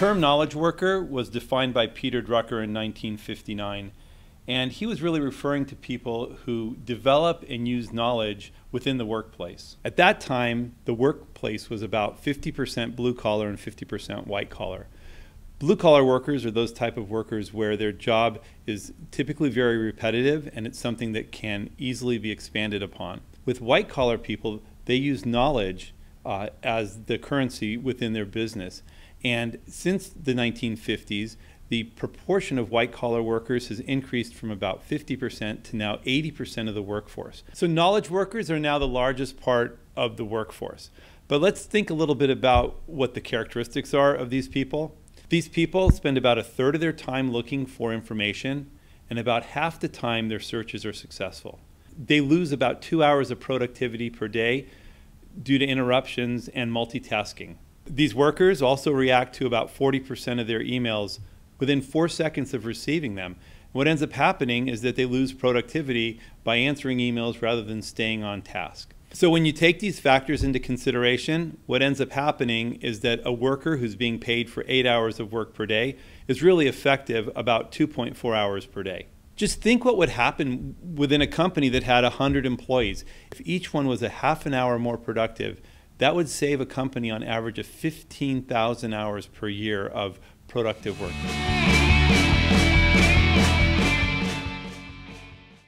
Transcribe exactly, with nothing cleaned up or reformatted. term knowledge worker was defined by Peter Drucker in nineteen fifty-nine, and he was really referring to people who develop and use knowledge within the workplace. At that time, the workplace was about fifty percent blue collar and fifty percent white collar. Blue collar workers are those type of workers where their job is typically very repetitive and it's something that can easily be expanded upon. With white collar people, they use knowledge uh, as the currency within their business. And since the nineteen fifties, the proportion of white collar workers has increased from about fifty percent to now eighty percent of the workforce. So knowledge workers are now the largest part of the workforce. But let's think a little bit about what the characteristics are of these people. These people spend about a third of their time looking for information, and about half the time their searches are successful. They lose about two hours of productivity per day due to interruptions and multitasking. These workers also react to about forty percent of their emails within four seconds of receiving them. What ends up happening is that they lose productivity by answering emails rather than staying on task. So when you take these factors into consideration, what ends up happening is that a worker who's being paid for eight hours of work per day is really effective about two point four hours per day. Just think what would happen within a company that had one hundred employees. If each one was a half an hour more productive, that would save a company on average of fifteen thousand hours per year of productive work.